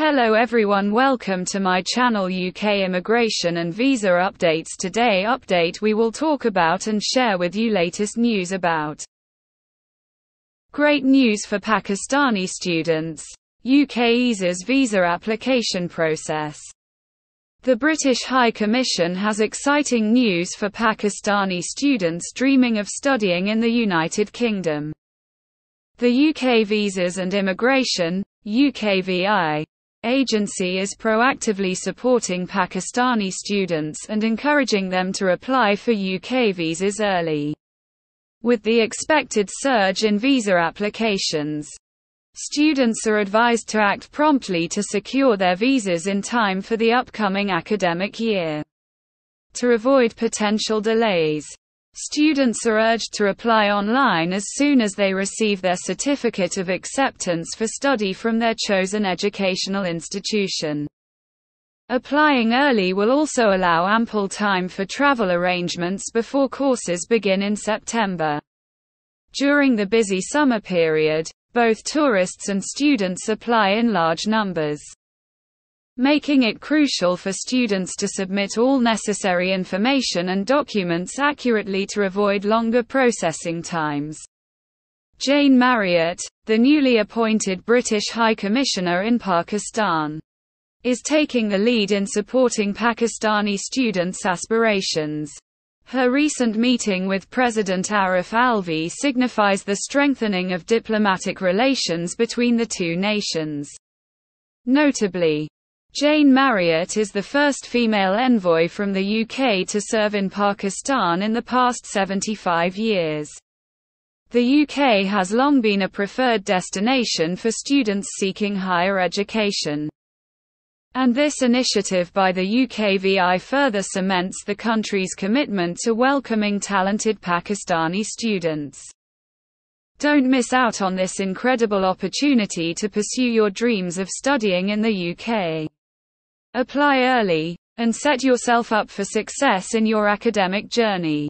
Hello everyone, welcome to my channel UK Immigration and Visa Updates. Today update we will talk about and share with you latest news about great news for Pakistani students. UK's visa application process. The British High Commission has exciting news for Pakistani students dreaming of studying in the United Kingdom. The UK Visas and Immigration (UKVI) agency is proactively supporting Pakistani students and encouraging them to apply for UK visas early. With the expected surge in visa applications, students are advised to act promptly to secure their visas in time for the upcoming academic year. To avoid potential delays, students are urged to apply online as soon as they receive their certificate of acceptance for study from their chosen educational institution. Applying early will also allow ample time for travel arrangements before courses begin in September. During the busy summer period, both tourists and students apply in large numbers, making it crucial for students to submit all necessary information and documents accurately to avoid longer processing times. Jane Marriott, the newly appointed British High Commissioner in Pakistan, is taking the lead in supporting Pakistani students' aspirations. Her recent meeting with President Arif Alvi signifies the strengthening of diplomatic relations between the two nations. Notably, Jane Marriott is the first female envoy from the UK to serve in Pakistan in the past 75 years. The UK has long been a preferred destination for students seeking higher education, and this initiative by the UKVI further cements the country's commitment to welcoming talented Pakistani students. Don't miss out on this incredible opportunity to pursue your dreams of studying in the UK. Apply early, and set yourself up for success in your academic journey.